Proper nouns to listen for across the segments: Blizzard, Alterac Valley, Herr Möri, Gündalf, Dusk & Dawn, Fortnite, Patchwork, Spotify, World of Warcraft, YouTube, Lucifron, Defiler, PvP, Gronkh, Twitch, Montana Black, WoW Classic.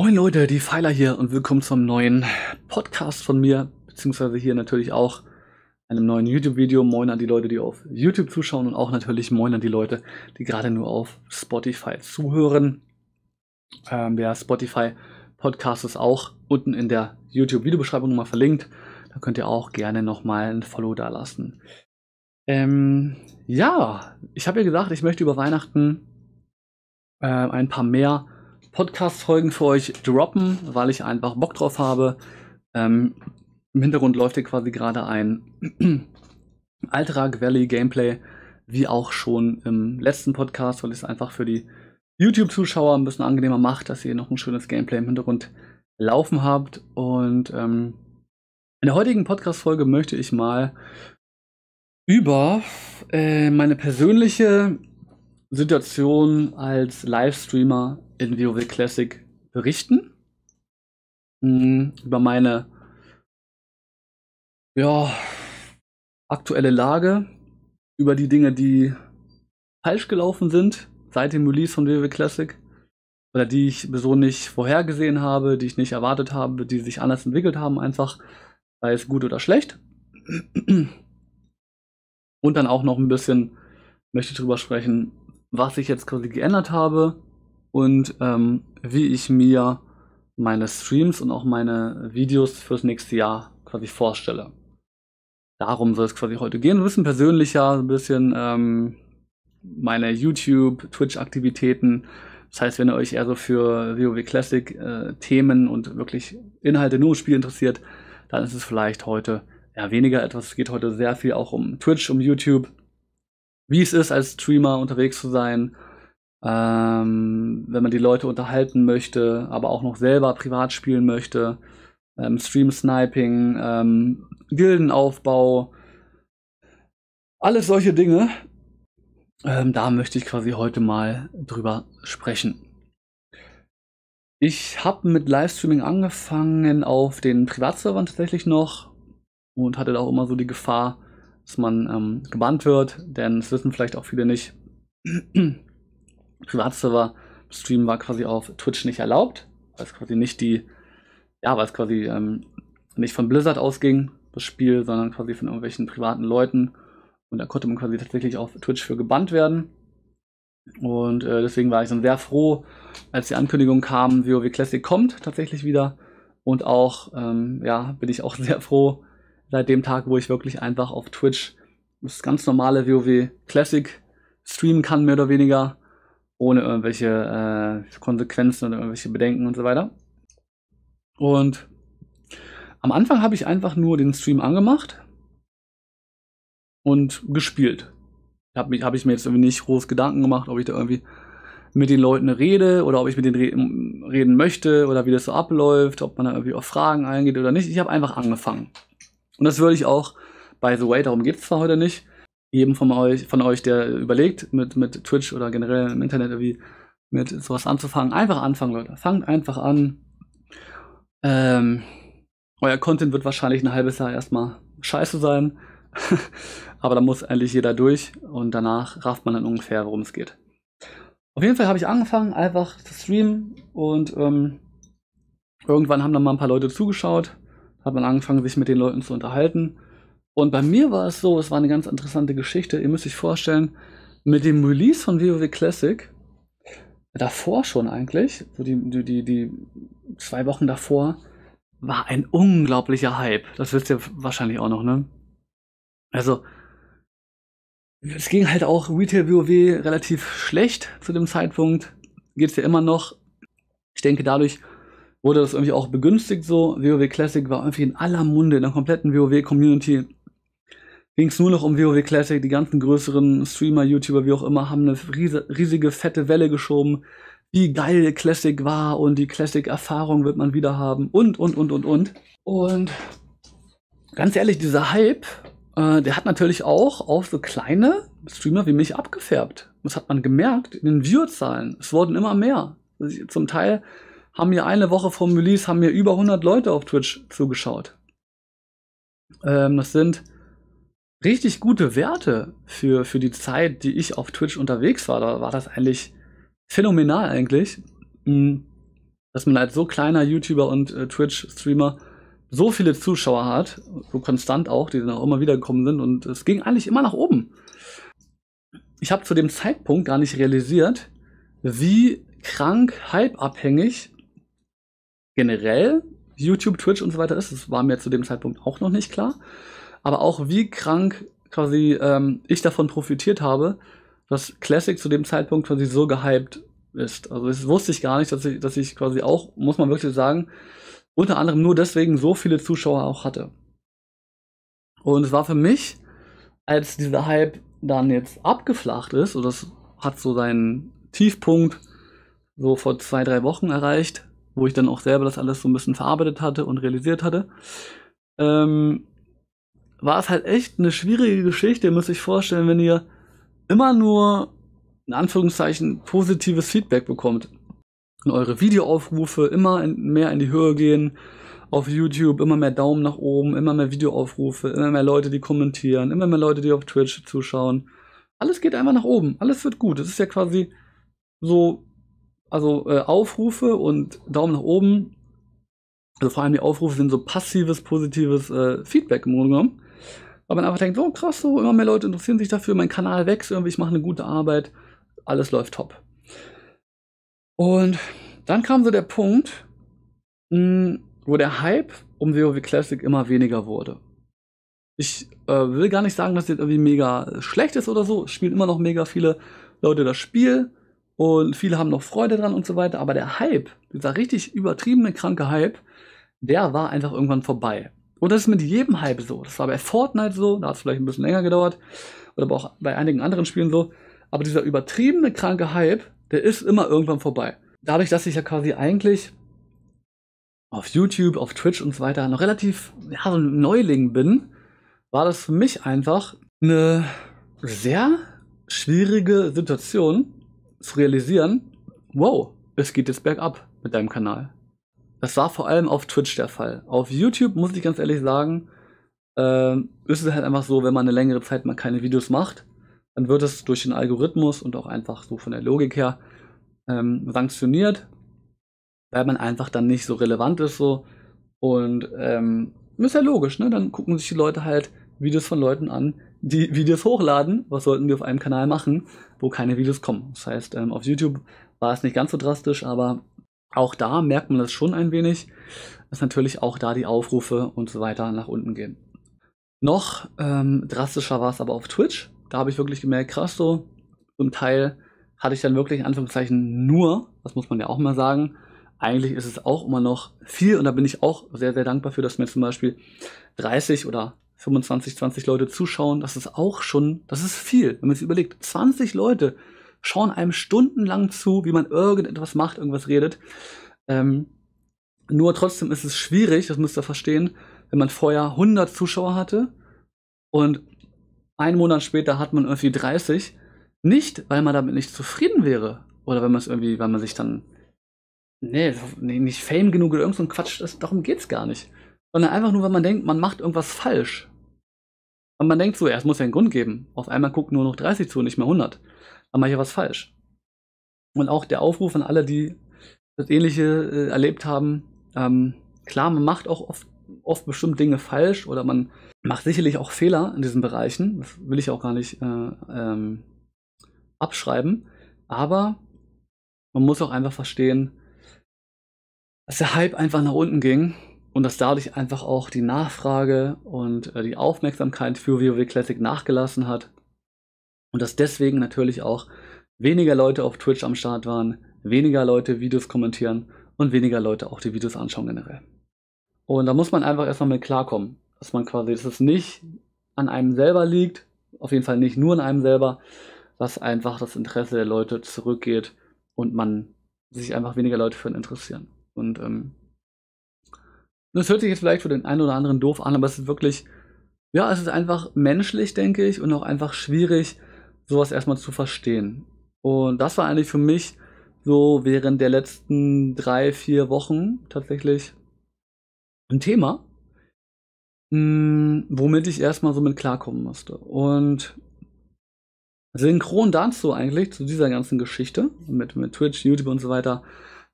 Moin Leute, Defiler hier und willkommen zum neuen Podcast von mir, beziehungsweise hier natürlich auch einem neuen YouTube-Video. Moin an die Leute, die auf YouTube zuschauen und auch natürlich moin an die Leute, die gerade nur auf Spotify zuhören. Der Spotify-Podcast ist auch unten in der YouTube-Videobeschreibung nochmal verlinkt. Da könnt ihr auch gerne nochmal ein Follow da lassen. Ja, ich habe ja gesagt, ich möchte über Weihnachten ein paar mehr Podcast-Folgen für euch droppen, weil ich einfach Bock drauf habe. Im Hintergrund läuft hier quasi gerade ein Alterac Valley Gameplay, wie auch schon im letzten Podcast, weil es einfach für die YouTube-Zuschauer ein bisschen angenehmer macht, dass ihr noch ein schönes Gameplay im Hintergrund laufen habt. Und in der heutigen Podcast-Folge möchte ich mal über meine persönliche Situation als Livestreamer in WoW Classic berichten, über meine aktuelle Lage, über die Dinge, die falsch gelaufen sind seit dem Release von WoW Classic oder die ich so nicht vorhergesehen habe, die ich nicht erwartet habe, die sich anders entwickelt haben einfach, sei es gut oder schlecht. Und dann auch noch ein bisschen möchte ich drüber sprechen, was ich jetzt quasi geändert habe und wie ich mir meine Streams und auch meine Videos fürs nächste Jahr quasi vorstelle. Darum soll es quasi heute gehen. Ein bisschen persönlicher, ein bisschen meine YouTube-, Twitch-Aktivitäten. Das heißt, wenn ihr euch eher so für WoW Classic Themen und wirklich Inhalte nur im Spiel interessiert, dann ist es vielleicht heute eher weniger etwas. Es geht heute sehr viel auch um Twitch, um YouTube, wie es ist, als Streamer unterwegs zu sein, wenn man die Leute unterhalten möchte, aber auch noch selber privat spielen möchte, Stream-Sniping, Gildenaufbau, alles solche Dinge. Da möchte ich quasi heute mal drüber sprechen. Ich habe mit Livestreaming angefangen auf den Privatservern tatsächlich noch und hatte da auch immer so die Gefahr, dass man gebannt wird, denn es wissen vielleicht auch viele nicht, Privatserver-Stream war quasi auf Twitch nicht erlaubt, weil es quasi nicht nicht von Blizzard ausging, das Spiel, sondern quasi von irgendwelchen privaten Leuten. Und da konnte man quasi tatsächlich auf Twitch für gebannt werden. Und deswegen war ich dann sehr froh, als die Ankündigung kam, WoW Classic kommt tatsächlich wieder. Und auch, bin ich auch sehr froh seit dem Tag, wo ich wirklich einfach auf Twitch das ganz normale WoW Classic streamen kann, mehr oder weniger, ohne irgendwelche Konsequenzen oder irgendwelche Bedenken und so weiter. Und am Anfang habe ich einfach nur den Stream angemacht und gespielt. Habe ich mir jetzt irgendwie nicht groß Gedanken gemacht, ob ich da irgendwie mit den Leuten rede oder ob ich mit denen reden möchte oder wie das so abläuft, ob man da irgendwie auf Fragen eingeht oder nicht. Ich habe einfach angefangen. Und das würde ich auch, by the way, darum geht es zwar heute nicht, jedem von euch, der überlegt, mit Twitch oder generell im Internet irgendwie mit sowas anzufangen, einfach anfangen, Leute. Fangt einfach an. Euer Content wird wahrscheinlich ein halbes Jahr erstmal scheiße sein, aber da muss eigentlich jeder durch und danach rafft man dann ungefähr, worum es geht. Auf jeden Fall habe ich angefangen, einfach zu streamen und irgendwann haben dann mal ein paar Leute zugeschaut, hat man angefangen, sich mit den Leuten zu unterhalten. Und bei mir war es so, es war eine ganz interessante Geschichte, ihr müsst euch vorstellen, mit dem Release von WoW Classic, davor schon eigentlich, so die 2 Wochen davor, war ein unglaublicher Hype. Das wisst ihr wahrscheinlich auch noch, ne? Also, es ging halt auch Retail WoW relativ schlecht zu dem Zeitpunkt. Geht es ja immer noch. Ich denke, dadurch wurde das irgendwie auch begünstigt so. WoW Classic war irgendwie in aller Munde, in der kompletten WoW-Community. Ging es nur noch um WoW Classic, die ganzen größeren Streamer, YouTuber, wie auch immer, haben eine riesige, fette Welle geschoben, wie geil Classic war und die Classic-Erfahrung wird man wieder haben und. Und ganz ehrlich, dieser Hype, der hat natürlich auch auf so kleine Streamer wie mich abgefärbt. Das hat man gemerkt in den Viewerzahlen. Es wurden immer mehr. Also, zum Teil haben mir eine Woche vom Release über 100 Leute auf Twitch zugeschaut. Das sind richtig gute Werte für die Zeit, die ich auf Twitch unterwegs war. Da war das eigentlich phänomenal eigentlich. dass man als so kleiner YouTuber und Twitch-Streamer so viele Zuschauer hat, so konstant auch, die dann auch immer wieder gekommen sind, und es ging eigentlich immer nach oben. Ich habe zu dem Zeitpunkt gar nicht realisiert, wie krank hypeabhängig generell YouTube, Twitch und so weiter ist. Das war mir zu dem Zeitpunkt auch noch nicht klar. Aber auch wie krank quasi ich davon profitiert habe, dass Classic zu dem Zeitpunkt quasi so gehypt ist. Also das wusste ich gar nicht, dass ich quasi auch, muss man wirklich sagen, unter anderem nur deswegen so viele Zuschauer auch hatte. Und es war für mich, als dieser Hype dann jetzt abgeflacht ist, und das hat so seinen Tiefpunkt so vor 2, 3 Wochen erreicht, wo ich dann auch selber das alles so ein bisschen verarbeitet hatte und realisiert hatte, war es halt echt eine schwierige Geschichte. Ihr müsst euch vorstellen, wenn ihr immer nur, in Anführungszeichen, positives Feedback bekommt und eure Videoaufrufe immer mehr in die Höhe gehen auf YouTube, immer mehr Daumen nach oben, immer mehr Videoaufrufe, immer mehr Leute, die kommentieren, immer mehr Leute, die auf Twitch zuschauen. Alles geht einfach nach oben, alles wird gut. Es ist ja quasi so, also Aufrufe und Daumen nach oben, also vor allem die Aufrufe sind so passives, positives Feedback im Grunde genommen. Weil man einfach denkt, so krass, so immer mehr Leute interessieren sich dafür, mein Kanal wächst irgendwie, ich mache eine gute Arbeit, alles läuft top. Und dann kam so der Punkt, wo der Hype um WoW Classic immer weniger wurde. Ich will gar nicht sagen, dass das jetzt irgendwie mega schlecht ist oder so. Es spielen immer noch mega viele Leute das Spiel und viele haben noch Freude dran und so weiter. Aber der Hype, dieser richtig übertriebene, kranke Hype, der war einfach irgendwann vorbei. Und das ist mit jedem Hype so. Das war bei Fortnite so, da hat es vielleicht ein bisschen länger gedauert. Oder aber auch bei einigen anderen Spielen so. Aber dieser übertriebene, kranke Hype, der ist immer irgendwann vorbei. Dadurch, dass ich ja quasi eigentlich auf YouTube, auf Twitch und so weiter noch relativ, ja, so ein Neuling bin, war das für mich einfach eine sehr schwierige Situation zu realisieren, wow, es geht jetzt bergab mit deinem Kanal. Das war vor allem auf Twitch der Fall. Auf YouTube, muss ich ganz ehrlich sagen, ist es halt einfach so, wenn man eine längere Zeit mal keine Videos macht, dann wird es durch den Algorithmus und auch einfach so von der Logik her sanktioniert, weil man einfach dann nicht so relevant ist so. Und ist ja logisch, ne? Dann gucken sich die Leute halt Videos von Leuten an, die Videos hochladen. Was sollten die auf einem Kanal machen, wo keine Videos kommen? Das heißt, auf YouTube war es nicht ganz so drastisch, aber auch da merkt man das schon ein wenig, dass natürlich auch da die Aufrufe und so weiter nach unten gehen. Noch drastischer war es aber auf Twitch. Da habe ich wirklich gemerkt, krass so, zum Teil hatte ich dann wirklich in Anführungszeichen nur, das muss man ja auch mal sagen, eigentlich ist es auch immer noch viel, und da bin ich auch sehr, sehr dankbar für, dass mir zum Beispiel 30 oder 25, 20 Leute zuschauen. Das ist auch schon, das ist viel, wenn man sich überlegt, 20 Leute schauen einem stundenlang zu, wie man irgendetwas macht, irgendwas redet. Nur trotzdem ist es schwierig, das müsst ihr verstehen, wenn man vorher 100 Zuschauer hatte und einen Monat später hat man irgendwie 30. Nicht, weil man damit nicht zufrieden wäre. Oder wenn man es irgendwie, weil man sich dann, nee, nicht fame genug oder irgend so ein Quatsch, darum geht es gar nicht. Sondern einfach nur, weil man denkt, man macht irgendwas falsch. Und man denkt so, ja, es muss ja einen Grund geben. Auf einmal gucken nur noch 30 zu, nicht mehr 100. Dann mache ich ja was falsch. Und auch der Aufruf an alle, die das Ähnliche erlebt haben, klar, man macht auch oft bestimmt Dinge falsch oder man macht sicherlich auch Fehler in diesen Bereichen. Das will ich auch gar nicht abschreiben. Aber man muss auch einfach verstehen, dass der Hype einfach nach unten ging und dass dadurch einfach auch die Nachfrage und die Aufmerksamkeit für WoW Classic nachgelassen hat. Und dass deswegen natürlich auch weniger Leute auf Twitch am Start waren, weniger Leute Videos kommentieren und weniger Leute auch die Videos anschauen generell. Und da muss man einfach erstmal mit klarkommen, dass man quasi, dass es nicht an einem selber liegt, auf jeden Fall nicht nur an einem selber, dass einfach das Interesse der Leute zurückgeht und man sich einfach weniger Leute für ihn interessieren. Und das hört sich jetzt vielleicht für den einen oder anderen doof an, aber es ist wirklich, ja, es ist einfach menschlich, denke ich, und auch einfach schwierig, sowas erstmal zu verstehen. Und das war eigentlich für mich so während der letzten 3, 4 Wochen tatsächlich ein Thema, womit ich erstmal so mit klarkommen musste. Und synchron dazu eigentlich, zu dieser ganzen Geschichte mit Twitch, YouTube und so weiter,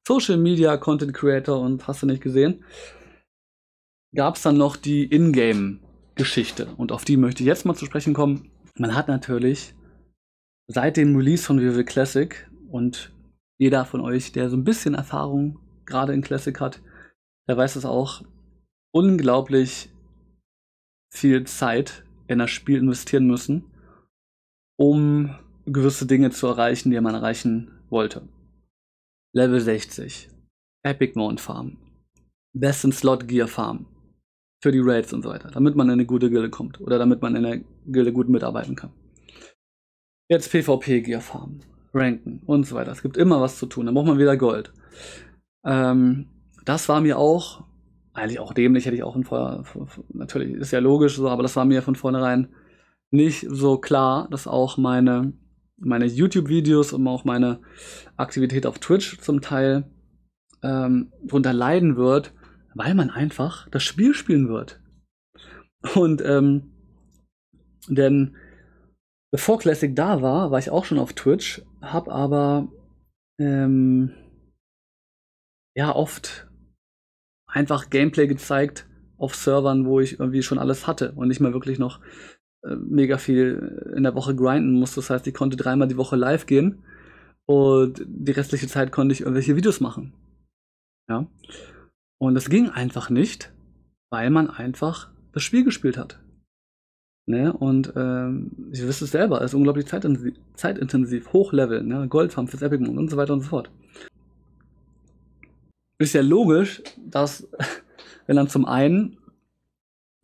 Social Media Content Creator und hast du nicht gesehen, gab es dann noch die Ingame-Geschichte. Und auf die möchte ich jetzt mal zu sprechen kommen. Man hat natürlich seit dem Release von WoW Classic, und jeder von euch, der so ein bisschen Erfahrung gerade in Classic hat, der weiß es auch, unglaublich viel Zeit in das Spiel investieren müssen, um gewisse Dinge zu erreichen, die man erreichen wollte. Level 60, Epic Mount Farm, Best in Slot Gear Farm für die Raids und so weiter, damit man in eine gute Gilde kommt oder damit man in der Gilde gut mitarbeiten kann. Jetzt PvP Gear Farm, Ranken und so weiter. Es gibt immer was zu tun, dann braucht man wieder Gold. Das war mir auch, eigentlich auch dämlich, hätte ich auch natürlich, ist ja logisch so, aber das war mir von vornherein nicht so klar, dass auch meine YouTube-Videos und auch meine Aktivität auf Twitch zum Teil darunter leiden wird, weil man einfach das Spiel spielen wird. Und denn bevor Classic da war, war ich auch schon auf Twitch, habe aber ja oft einfach Gameplay gezeigt auf Servern, wo ich irgendwie schon alles hatte und nicht mehr wirklich noch mega viel in der Woche grinden musste. Das heißt, ich konnte dreimal die Woche live gehen und die restliche Zeit konnte ich irgendwelche Videos machen. Ja. Und das ging einfach nicht, weil man einfach das Spiel gespielt hat. Ne? Und ihr wisst es selber, es ist unglaublich zeitintensiv, Hochlevel, ne? Goldfarm fürs Epic Mount und so weiter und so fort. Ist ja logisch, dass wenn dann zum einen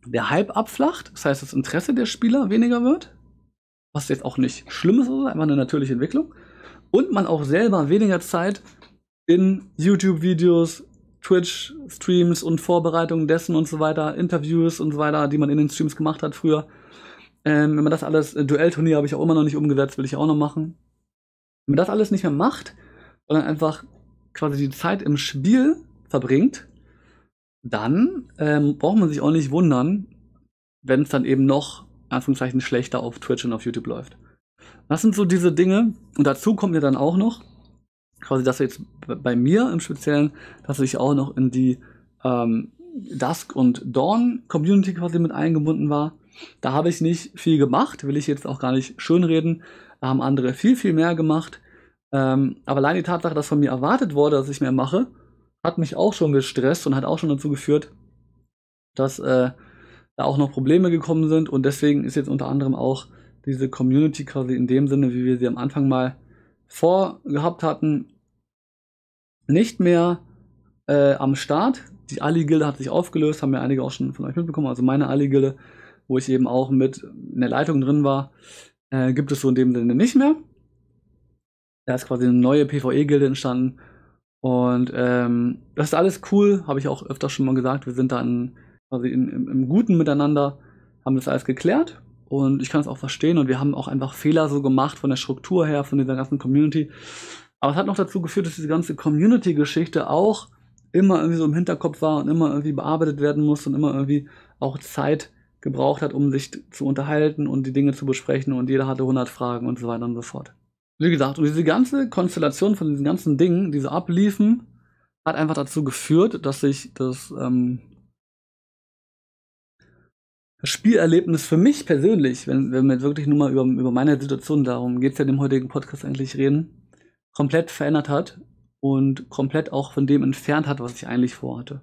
der Hype abflacht, das heißt, das Interesse der Spieler weniger wird, was jetzt auch nicht schlimm ist, sondern einfach eine natürliche Entwicklung, und man auch selber weniger Zeit in YouTube-Videos, Twitch-Streams und Vorbereitungen dessen und so weiter, Interviews und so weiter, die man in den Streams gemacht hat früher. Wenn man das alles, Duellturnier habe ich auch immer noch nicht umgesetzt, will ich auch noch machen. Wenn man das alles nicht mehr macht, sondern einfach quasi die Zeit im Spiel verbringt, dann braucht man sich auch nicht wundern, wenn es dann eben noch, in Anführungszeichen, schlechter auf Twitch und auf YouTube läuft. Das sind so diese Dinge. Und dazu kommt ja dann auch noch, quasi, dass jetzt bei mir im Speziellen, dass ich auch noch in die Dusk und Dawn Community quasi mit eingebunden war. Da habe ich nicht viel gemacht, will ich jetzt auch gar nicht schönreden. Da haben andere viel, viel mehr gemacht. Aber allein die Tatsache, dass von mir erwartet wurde, dass ich mehr mache, hat mich auch schon gestresst und hat auch schon dazu geführt, dass da auch noch Probleme gekommen sind, und deswegen ist jetzt unter anderem auch diese Community quasi in dem Sinne, wie wir sie am Anfang mal vorgehabt hatten, nicht mehr am Start. Die Ali-Gilde hat sich aufgelöst, haben ja einige auch schon von euch mitbekommen, also meine Ali-Gilde, wo ich eben auch mit in der Leitung drin war, gibt es so in dem Sinne nicht mehr. Da ist quasi eine neue PvE-Gilde entstanden. Und das ist alles cool, habe ich auch öfter schon mal gesagt. Wir sind da quasi im Guten miteinander, haben das alles geklärt und ich kann es auch verstehen. Und wir haben auch einfach Fehler so gemacht von der Struktur her, von dieser ganzen Community. Aber es hat noch dazu geführt, dass diese ganze Community-Geschichte auch immer irgendwie so im Hinterkopf war und immer irgendwie bearbeitet werden musste und immer irgendwie auch Zeit gebraucht hat, um sich zu unterhalten und die Dinge zu besprechen, und jeder hatte 100 Fragen und so weiter und so fort. Wie gesagt, und diese ganze Konstellation von diesen ganzen Dingen, die so abliefen, hat einfach dazu geführt, dass sich das Spielerlebnis für mich persönlich, wenn wir wirklich nur mal über meine Situation, darum geht es ja in dem heutigen Podcast eigentlich, reden, komplett verändert hat und komplett auch von dem entfernt hat, was ich eigentlich vorhatte.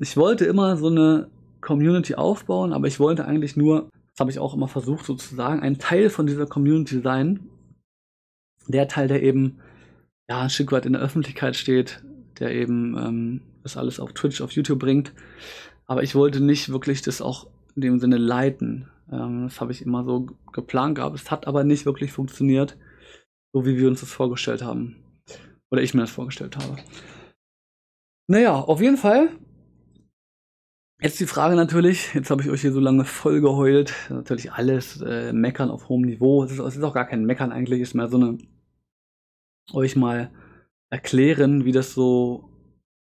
Ich wollte immer so eine Community aufbauen, aber ich wollte eigentlich nur, das habe ich auch immer versucht sozusagen, ein Teil von dieser Community sein, der Teil, der eben ja ein Stück weit in der Öffentlichkeit steht, der eben das alles auf Twitch, auf YouTube bringt. Aber ich wollte nicht wirklich das auch in dem Sinne leiten. Das habe ich immer so geplant gehabt. Es hat aber nicht wirklich funktioniert, so wie wir uns das vorgestellt haben. Oder ich mir das vorgestellt habe. Naja, auf jeden Fall. Jetzt die Frage natürlich, jetzt habe ich euch hier so lange voll geheult, natürlich alles meckern auf hohem Niveau, es ist auch gar kein Meckern eigentlich, ist mehr so eine, euch mal erklären, wie das so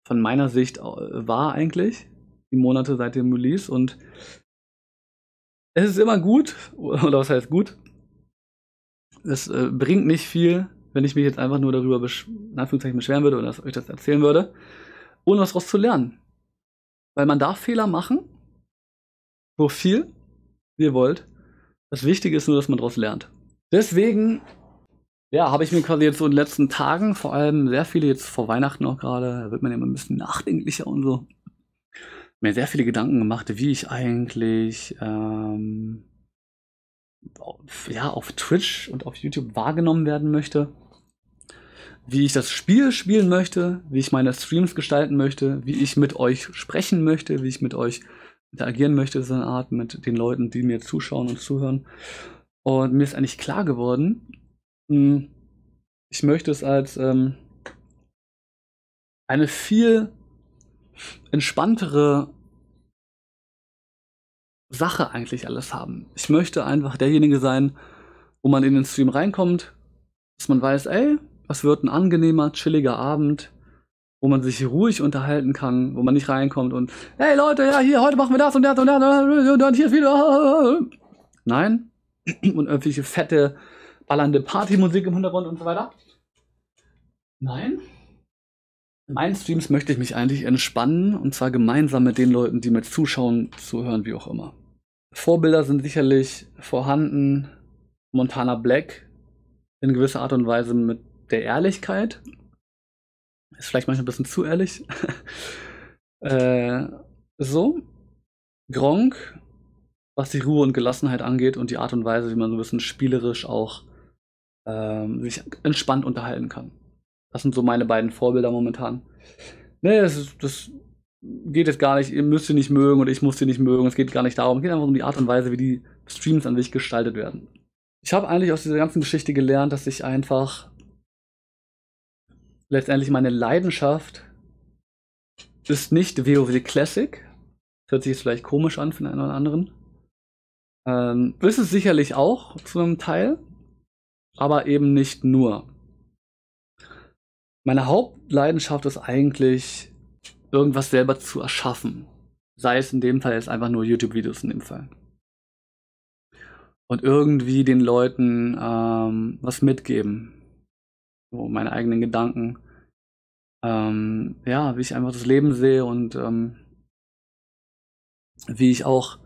von meiner Sicht war eigentlich, die Monate seit dem Release. Und es ist immer gut, oder was heißt gut, es bringt nicht viel, wenn ich mich jetzt einfach nur darüber in Anführungszeichen beschweren würde oder euch das erzählen würde, ohne was daraus zu lernen. Weil man darf Fehler machen, so viel ihr wollt. Das Wichtige ist nur, dass man daraus lernt. Deswegen, ja, habe ich mir quasi jetzt so in den letzten Tagen, vor allem sehr viele jetzt vor Weihnachten auch gerade, da wird man ja immer ein bisschen nachdenklicher und so, mir sehr viele Gedanken gemacht, wie ich eigentlich auf Twitch und auf YouTube wahrgenommen werden möchte, wie ich das Spiel spielen möchte, wie ich meine Streams gestalten möchte, wie ich mit euch sprechen möchte, wie ich mit euch interagieren möchte, so eine Art mit den Leuten, die mir zuschauen und zuhören. Und mir ist eigentlich klar geworden, ich möchte es als eine viel entspanntere Sache eigentlich alles haben. Ich möchte einfach derjenige sein, wo man in den Stream reinkommt, dass man weiß, ey, was wird ein angenehmer, chilliger Abend, wo man sich ruhig unterhalten kann, wo man nicht reinkommt und hey Leute, ja hier, heute machen wir das und das und das und dann hier ist wieder. Nein. Und irgendwelche fette, ballernde Partymusik im Hintergrund und so weiter. Nein. In meinen Streams möchte ich mich eigentlich entspannen und zwar gemeinsam mit den Leuten, die mir zuschauen, zuhören, wie auch immer. Vorbilder sind sicherlich vorhanden. Montana Black in gewisser Art und Weise mit der Ehrlichkeit. Ist vielleicht manchmal ein bisschen zu ehrlich. So. Gronkh, was die Ruhe und Gelassenheit angeht und die Art und Weise, wie man so ein bisschen spielerisch auch sich entspannt unterhalten kann. Das sind so meine beiden Vorbilder momentan. Nee, das geht jetzt gar nicht, ihr müsst sie nicht mögen und ich muss sie nicht mögen, es geht gar nicht darum, es geht einfach um die Art und Weise, wie die Streams an sich gestaltet werden. Ich habe eigentlich aus dieser ganzen Geschichte gelernt, dass ich einfach letztendlich meine Leidenschaft ist nicht WoW Classic. Das hört sich jetzt vielleicht komisch an für den einen oder anderen. Ist es sicherlich auch zu einem Teil, aber eben nicht nur. Meine Hauptleidenschaft ist eigentlich, irgendwas selber zu erschaffen. Sei es in dem Fall jetzt einfach nur YouTube-Videos in dem Fall. Und irgendwie den Leuten was mitgeben. So meine eigenen Gedanken. Ja, wie ich einfach das Leben sehe und wie ich auch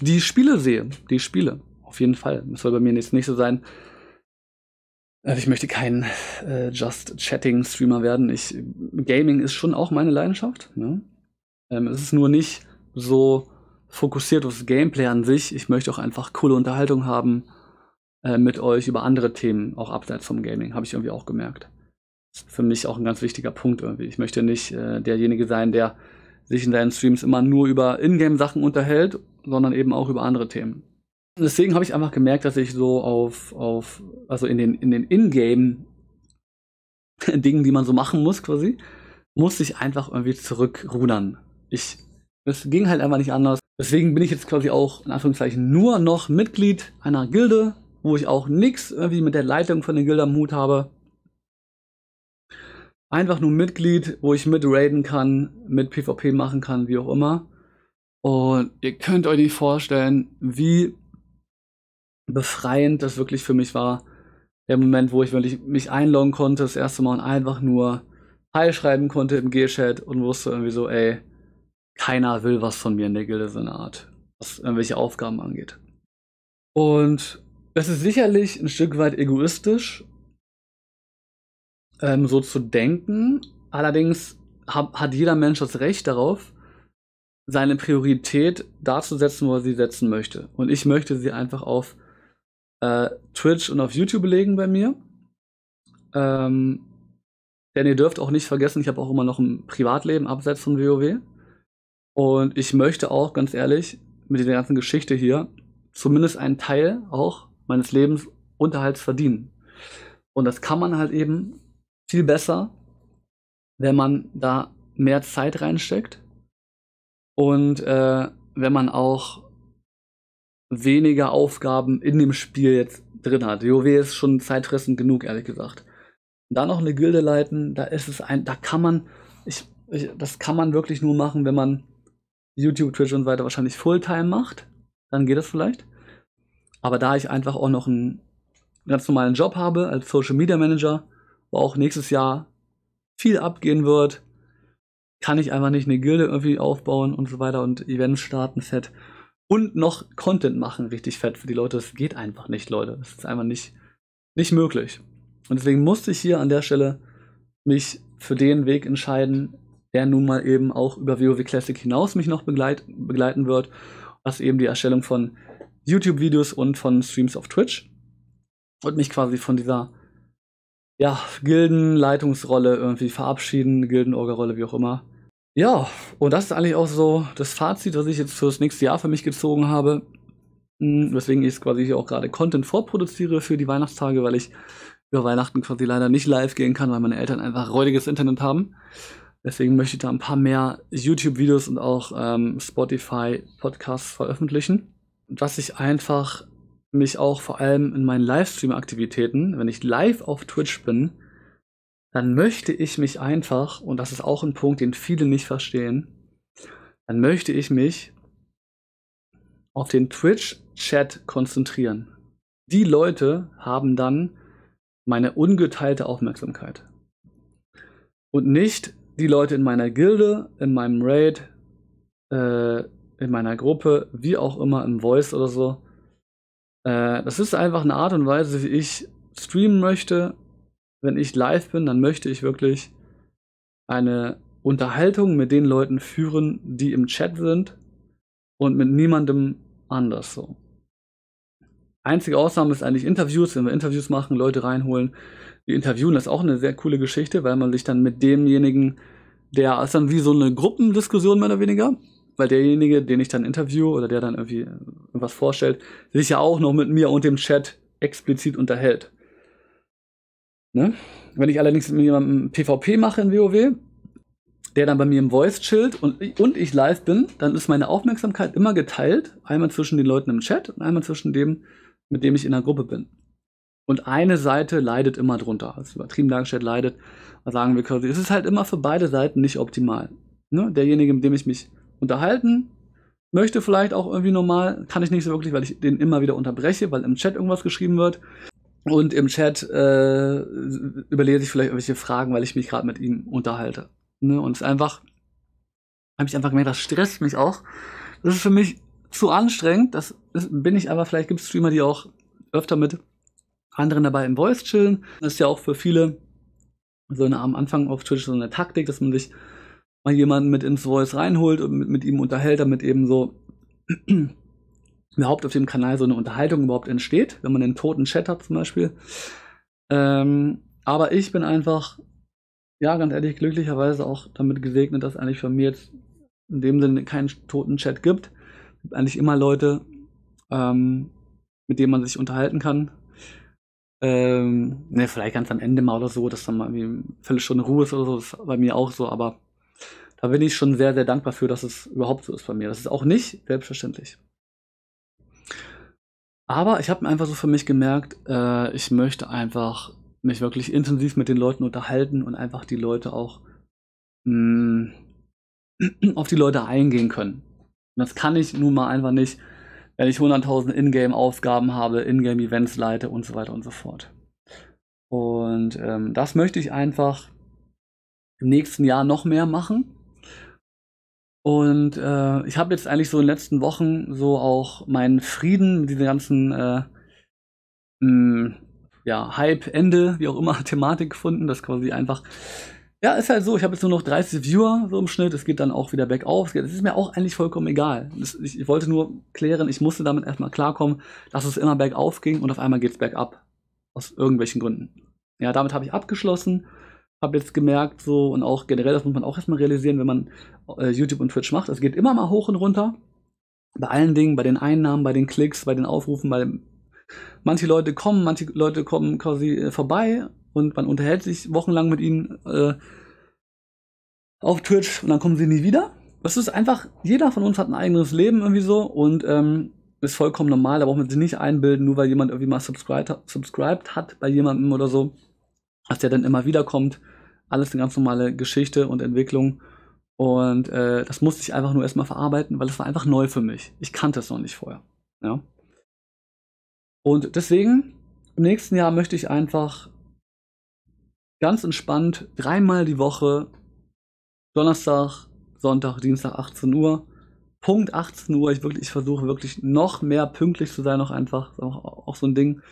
die Spiele sehe. Die Spiele, auf jeden Fall. Das soll bei mir jetzt nicht so sein. Ich möchte kein Just-Chatting-Streamer werden. Gaming ist schon auch meine Leidenschaft. Ne? Es ist nur nicht so fokussiert aufs Gameplay an sich. Ich möchte auch einfach coole Unterhaltung haben mit euch über andere Themen, auch abseits vom Gaming, habe ich irgendwie auch gemerkt. Das ist für mich auch ein ganz wichtiger Punkt irgendwie. Ich möchte nicht derjenige sein, der sich in seinen Streams immer nur über Ingame-Sachen unterhält, sondern eben auch über andere Themen. Deswegen habe ich einfach gemerkt, dass ich so also in den In-Game-Dingen, die man so machen muss quasi, musste ich einfach irgendwie zurückrudern. Das ging halt einfach nicht anders. Deswegen bin ich jetzt quasi auch, in Anführungszeichen, nur noch Mitglied einer Gilde, wo ich auch nichts irgendwie mit der Leitung von der Gilde am Hut habe. Einfach nur Mitglied, wo ich mit raiden kann, mit PvP machen kann, wie auch immer. Und ihr könnt euch nicht vorstellen, wie befreiend das wirklich für mich war. Der Moment, wo ich mich einloggen konnte, das erste Mal und einfach nur Hi schreiben konnte im G-Chat und wusste irgendwie so, ey, keiner will was von mir in der Gilde, so eine Art, was irgendwelche Aufgaben angeht. Und es ist sicherlich ein Stück weit egoistisch, so zu denken. Allerdings hat jeder Mensch das Recht darauf, seine Priorität darzusetzen, wo er sie setzen möchte. Und ich möchte sie einfach auf Twitch und auf YouTube legen bei mir. Denn ihr dürft auch nicht vergessen, ich habe auch immer noch ein Privatleben abseits von WoW. Und ich möchte auch, ganz ehrlich, mit dieser ganzen Geschichte hier zumindest einen Teil auch meines Lebens Unterhalts verdienen. Und das kann man halt eben viel besser, wenn man da mehr Zeit reinsteckt. Und wenn man auch weniger Aufgaben in dem Spiel jetzt drin hat. WoW ist schon zeitfressend genug, ehrlich gesagt. Da noch eine Gilde leiten, das kann man wirklich nur machen, wenn man YouTube, Twitch und so weiter wahrscheinlich Fulltime macht. Dann geht das vielleicht. Aber da ich einfach auch noch einen ganz normalen Job habe als Social Media Manager, wo auch nächstes Jahr viel abgehen wird, kann ich einfach nicht eine Gilde irgendwie aufbauen und so weiter und Events starten fett und noch Content machen richtig fett für die Leute. Das geht einfach nicht, Leute. Das ist einfach nicht möglich. Und deswegen musste ich hier an der Stelle mich für den Weg entscheiden, der nun mal eben auch über WoW Classic hinaus mich noch begleiten wird, was eben die Erstellung von YouTube-Videos und von Streams auf Twitch und mich quasi von dieser ja, Gildenleitungsrolle irgendwie verabschieden, Gildenorga-Rolle, wie auch immer. Ja, und das ist eigentlich auch so das Fazit, was ich jetzt fürs nächste Jahr für mich gezogen habe, weswegen ich quasi hier auch gerade Content vorproduziere für die Weihnachtstage, weil ich über Weihnachten quasi leider nicht live gehen kann, weil meine Eltern einfach räudiges Internet haben. Deswegen möchte ich da ein paar mehr YouTube-Videos und auch Spotify-Podcasts veröffentlichen. Dass ich einfach mich auch vor allem in meinen Livestream-Aktivitäten, wenn ich live auf Twitch bin, dann möchte ich mich einfach, und das ist auch ein Punkt, den viele nicht verstehen, dann möchte ich mich auf den Twitch-Chat konzentrieren. Die Leute haben dann meine ungeteilte Aufmerksamkeit. Und nicht die Leute in meiner Gilde, in meinem Raid, in meiner Gruppe, wie auch immer, im Voice oder so. Das ist einfach eine Art und Weise, wie ich streamen möchte. Wenn ich live bin, dann möchte ich wirklich eine Unterhaltung mit den Leuten führen, die im Chat sind und mit niemandem anders so. Einzige Ausnahme ist eigentlich Interviews, wenn wir Interviews machen, Leute reinholen, die interviewen, das ist auch eine sehr coole Geschichte, weil man sich dann mit demjenigen, der ist dann wie so eine Gruppendiskussion mehr oder weniger, weil derjenige, den ich dann interviewe oder der dann irgendwie was vorstellt, sich ja auch noch mit mir und dem Chat explizit unterhält. Ne? Wenn ich allerdings mit jemandem PvP mache in WoW, der dann bei mir im Voice chillt und ich live bin, dann ist meine Aufmerksamkeit immer geteilt, einmal zwischen den Leuten im Chat und einmal zwischen dem, mit dem ich in der Gruppe bin. Und eine Seite leidet immer drunter. Das ist übertrieben dargestellt, leidet. Da sagen wir quasi, es ist halt immer für beide Seiten nicht optimal. Ne? Derjenige, mit dem ich mich unterhalten möchte, vielleicht auch irgendwie normal, kann ich nicht so wirklich, weil ich den immer wieder unterbreche, weil im Chat irgendwas geschrieben wird. Und im Chat überlege ich vielleicht irgendwelche Fragen, weil ich mich gerade mit ihm unterhalte. Ne? Und es ist einfach, habe ich einfach gemerkt, das stresst mich auch. Das ist für mich zu anstrengend, das bin ich aber, vielleicht gibt es Streamer, die auch öfter mit anderen dabei im Voice chillen. Das ist ja auch für viele so eine, am Anfang auf Twitch so eine Taktik, dass man sich mal jemanden mit ins Voice reinholt und mit ihm unterhält, damit eben so überhaupt auf dem Kanal so eine Unterhaltung überhaupt entsteht, wenn man einen toten Chat hat zum Beispiel. Aber ich bin einfach, ja ganz ehrlich, glücklicherweise auch damit gesegnet, dass eigentlich von mir jetzt in dem Sinne keinen toten Chat gibt. Es gibt eigentlich immer Leute, mit denen man sich unterhalten kann. Ne, vielleicht ganz am Ende mal oder so, dass dann mal eine Viertelstunde Ruhe ist oder so, das ist bei mir auch so, aber da bin ich schon sehr, sehr dankbar für, dass es überhaupt so ist bei mir. Das ist auch nicht selbstverständlich. Aber ich habe mir einfach so für mich gemerkt, ich möchte einfach mich wirklich intensiv mit den Leuten unterhalten und einfach die Leute auch auf die Leute eingehen können. Und das kann ich nun mal einfach nicht, wenn ich 100.000 Ingame-Aufgaben habe, Ingame-Events leite und so weiter und so fort. Und das möchte ich einfach im nächsten Jahr noch mehr machen. Und ich habe jetzt eigentlich so in den letzten Wochen so auch meinen Frieden, diese ganzen ja, Hype-Ende, wie auch immer, Thematik gefunden, das quasi einfach. Ja, ist halt so, ich habe jetzt nur noch 30 Viewer so im Schnitt, es geht dann auch wieder bergauf, es ist mir auch eigentlich vollkommen egal. Ich wollte nur klären, ich musste damit erstmal klarkommen, dass es immer bergauf ging und auf einmal geht es bergab. Aus irgendwelchen Gründen. Ja, damit habe ich abgeschlossen, habe jetzt gemerkt so und auch generell, das muss man auch erstmal realisieren, wenn man YouTube und Twitch macht, es geht immer mal hoch und runter, bei allen Dingen, bei den Einnahmen, bei den Klicks, bei den Aufrufen, manche Leute kommen quasi vorbei. Und man unterhält sich wochenlang mit ihnen auf Twitch und dann kommen sie nie wieder. Das ist einfach, jeder von uns hat ein eigenes Leben irgendwie so und ist vollkommen normal. Da braucht man sich nicht einbilden, nur weil jemand irgendwie mal subscribed hat bei jemandem oder so, dass der dann immer wieder kommt. Alles eine ganz normale Geschichte und Entwicklung. Und das musste ich einfach nur erstmal verarbeiten, weil es war einfach neu für mich. Ich kannte es noch nicht vorher. Ja? Und deswegen, im nächsten Jahr möchte ich einfach Ganz entspannt, dreimal die Woche, Donnerstag, Sonntag, Dienstag, 18 Uhr. Punkt 18 Uhr, ich versuche wirklich noch mehr pünktlich zu sein, noch einfach, ist auch so ein Ding.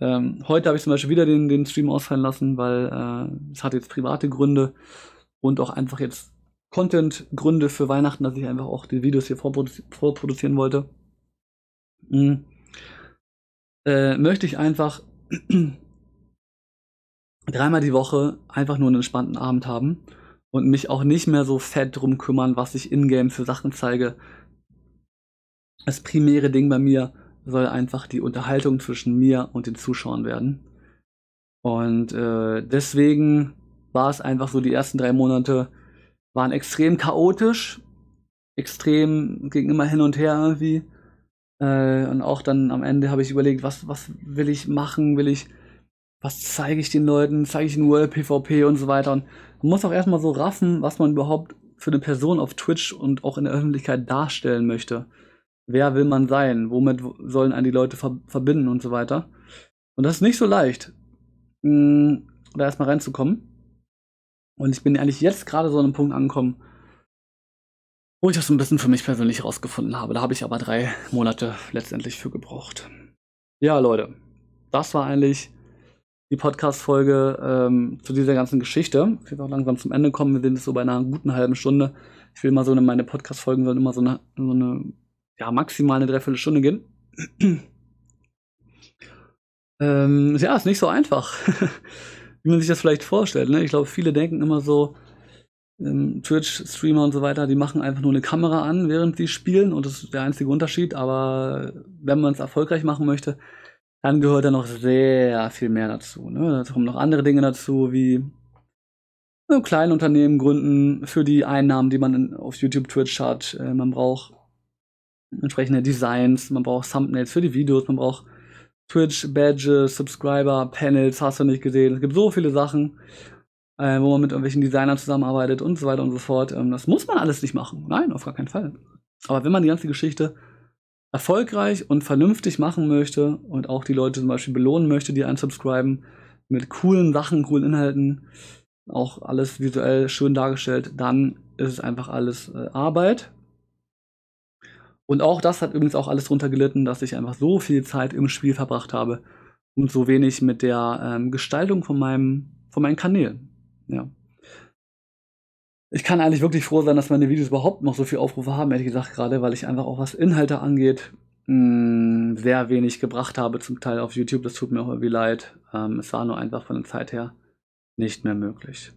Heute habe ich zum Beispiel wieder den Stream ausfallen lassen, weil es hat jetzt private Gründe und auch einfach jetzt Content-Gründe für Weihnachten, dass ich einfach auch die Videos hier vorproduzieren wollte. Möchte ich einfach dreimal die Woche einfach nur einen entspannten Abend haben und mich auch nicht mehr so fett drum kümmern, was ich in-game für Sachen zeige. Das primäre Ding bei mir soll einfach die Unterhaltung zwischen mir und den Zuschauern werden. Und deswegen war es einfach so, die ersten 3 Monate waren extrem chaotisch, extrem, ging immer hin und her irgendwie. Und auch dann am Ende habe ich überlegt, was will ich machen, was zeige ich den Leuten, zeige ich den World PvP und so weiter. Und man muss auch erstmal so raffen, was man überhaupt für eine Person auf Twitch und auch in der Öffentlichkeit darstellen möchte. Wer will man sein? Womit sollen einen die Leute verbinden und so weiter? Und das ist nicht so leicht, da erstmal reinzukommen. Und ich bin eigentlich jetzt gerade so an einem Punkt angekommen, wo ich das so ein bisschen für mich persönlich rausgefunden habe. Da habe ich aber 3 Monate letztendlich für gebraucht. Ja, Leute, das war eigentlich die Podcast-Folge zu dieser ganzen Geschichte. Ich will auch langsam zum Ende kommen. Wir sind jetzt so bei einer guten halben Stunde. Ich will immer so, meine Podcast-Folgen sollen immer so eine maximal eine Dreiviertelstunde gehen. Ja, ist nicht so einfach, wie man sich das vielleicht vorstellt. Ne? Ich glaube, viele denken immer so, Twitch-Streamer und so weiter, die machen einfach nur eine Kamera an, während sie spielen, und das ist der einzige Unterschied. Aber wenn man es erfolgreich machen möchte, dann gehört da noch sehr viel mehr dazu. Ne? Da kommen noch andere Dinge dazu, wie kleine Unternehmen gründen für die Einnahmen, die man auf YouTube, Twitch hat. Man braucht entsprechende Designs, man braucht Thumbnails für die Videos, man braucht Twitch-Badges, Subscriber-Panels, hast du nicht gesehen. Es gibt so viele Sachen, wo man mit irgendwelchen Designern zusammenarbeitet und so weiter und so fort. Das muss man alles nicht machen. Nein, auf gar keinen Fall. Aber wenn man die ganze Geschichte erfolgreich und vernünftig machen möchte und auch die Leute zum Beispiel belohnen möchte, die einen subscriben, mit coolen Sachen, coolen Inhalten, auch alles visuell schön dargestellt, dann ist es einfach alles Arbeit. Und auch das hat übrigens auch alles drunter gelitten, dass ich einfach so viel Zeit im Spiel verbracht habe und so wenig mit der Gestaltung von meinen Kanälen. Ja. Ich kann eigentlich wirklich froh sein, dass meine Videos überhaupt noch so viel Aufrufe haben, ehrlich gesagt, gerade weil ich einfach auch, was Inhalte angeht, sehr wenig gebracht habe, zum Teil auf YouTube. Das tut mir auch irgendwie leid. Es war nur einfach von der Zeit her nicht mehr möglich.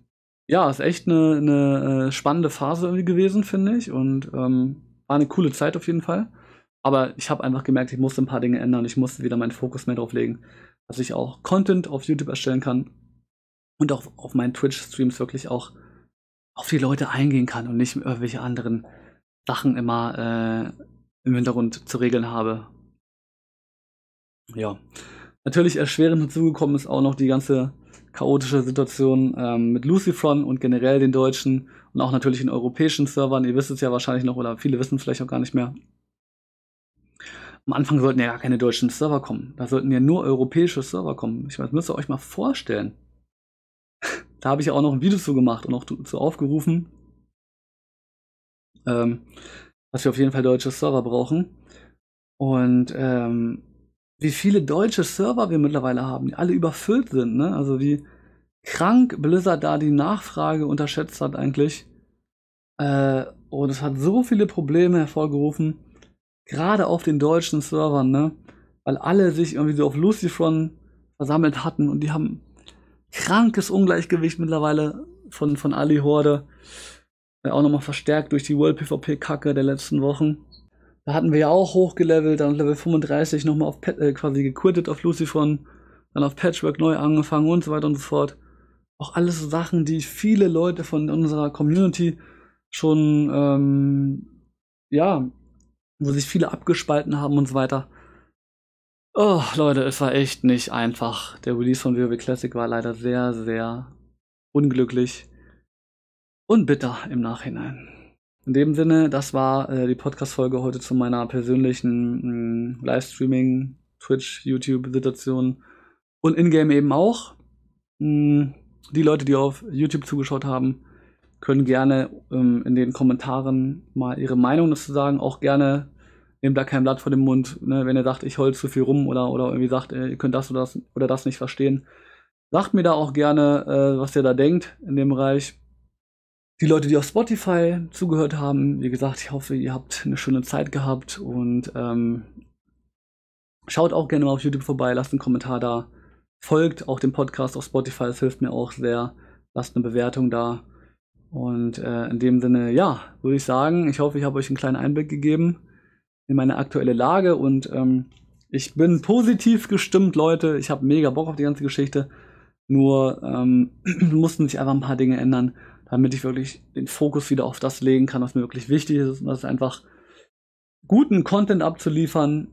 Ja, ist echt eine spannende Phase irgendwie gewesen, finde ich. Und war eine coole Zeit auf jeden Fall, aber ich habe einfach gemerkt, ich musste ein paar Dinge ändern, ich musste wieder meinen Fokus mehr drauf legen, dass ich auch Content auf YouTube erstellen kann und auch auf meinen Twitch-Streams wirklich auch auf die Leute eingehen kann und nicht irgendwelche anderen Sachen immer im Hintergrund zu regeln habe. Ja, natürlich erschwerend hinzugekommen ist auch noch die ganze chaotische Situation mit Lucifron und generell den deutschen und auch natürlich den europäischen Servern. Ihr wisst es ja wahrscheinlich noch, oder viele wissen es vielleicht auch gar nicht mehr. Am Anfang sollten ja gar keine deutschen Server kommen. Da sollten ja nur europäische Server kommen. Ich meine, das müsst ihr euch mal vorstellen. Da habe ich ja auch noch ein Video zu gemacht und auch dazu aufgerufen, dass wir auf jeden Fall deutsche Server brauchen. Und wie viele deutsche Server wir mittlerweile haben, die alle überfüllt sind, ne? Also wie krank Blizzard da die Nachfrage unterschätzt hat eigentlich. Und es hat so viele Probleme hervorgerufen, gerade auf den deutschen Servern, ne? Weil alle sich irgendwie so auf Lucifron versammelt hatten und die haben krankes Ungleichgewicht mittlerweile von Ali Horde, auch nochmal verstärkt durch die World PvP-Kacke der letzten Wochen. Da hatten wir ja auch hochgelevelt, dann Level 35 nochmal auf quasi gequittet auf Lucifron, dann auf Patchwork neu angefangen und so weiter und so fort. Auch alles so Sachen, die viele Leute von unserer Community schon, ja, wo sich viele abgespalten haben und so weiter. Oh, Leute, es war echt nicht einfach. Der Release von WoW Classic war leider sehr, sehr unglücklich und bitter im Nachhinein. In dem Sinne, das war die Podcast-Folge heute zu meiner persönlichen Livestreaming, Twitch, YouTube-Situation und Ingame eben auch. Die Leute, die auf YouTube zugeschaut haben, können gerne in den Kommentaren mal ihre Meinung dazu sagen. Auch gerne, nehmt da kein Blatt vor dem Mund, ne? Wenn ihr sagt, ich heul zu viel rum oder irgendwie sagt, ihr könnt das oder das oder das nicht verstehen. Sagt mir da auch gerne, was ihr da denkt in dem Bereich. Die Leute, die auf Spotify zugehört haben, wie gesagt, ich hoffe, ihr habt eine schöne Zeit gehabt und schaut auch gerne mal auf YouTube vorbei, lasst einen Kommentar da, folgt auch dem Podcast auf Spotify, das hilft mir auch sehr, lasst eine Bewertung da und in dem Sinne, ja, würde ich sagen, ich hoffe, ich habe euch einen kleinen Einblick gegeben in meine aktuelle Lage und ich bin positiv gestimmt, Leute, ich habe mega Bock auf die ganze Geschichte, nur mussten sich einfach ein paar Dinge ändern, damit ich wirklich den Fokus wieder auf das legen kann, was mir wirklich wichtig ist. Und das ist einfach, guten Content abzuliefern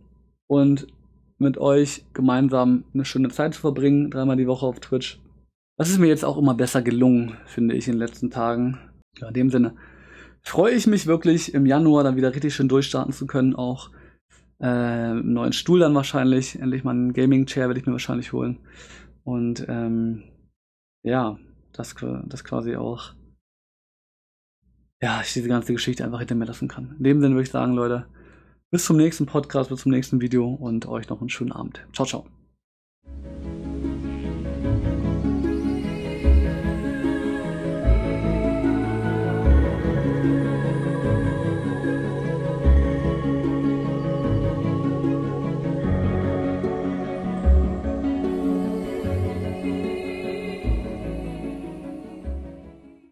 und mit euch gemeinsam eine schöne Zeit zu verbringen, 3-mal die Woche auf Twitch. Das ist mir jetzt auch immer besser gelungen, finde ich, in den letzten Tagen. Ja, in dem Sinne freue ich mich wirklich, im Januar dann wieder richtig schön durchstarten zu können. Auch einen neuen Stuhl dann wahrscheinlich. Endlich mal einen Gaming-Chair werde ich mir wahrscheinlich holen. Und ja, das quasi auch, ja, ich diese ganze Geschichte einfach hinter mir lassen kann. In dem Sinne würde ich sagen, Leute, bis zum nächsten Podcast, bis zum nächsten Video und euch noch einen schönen Abend. Ciao, ciao.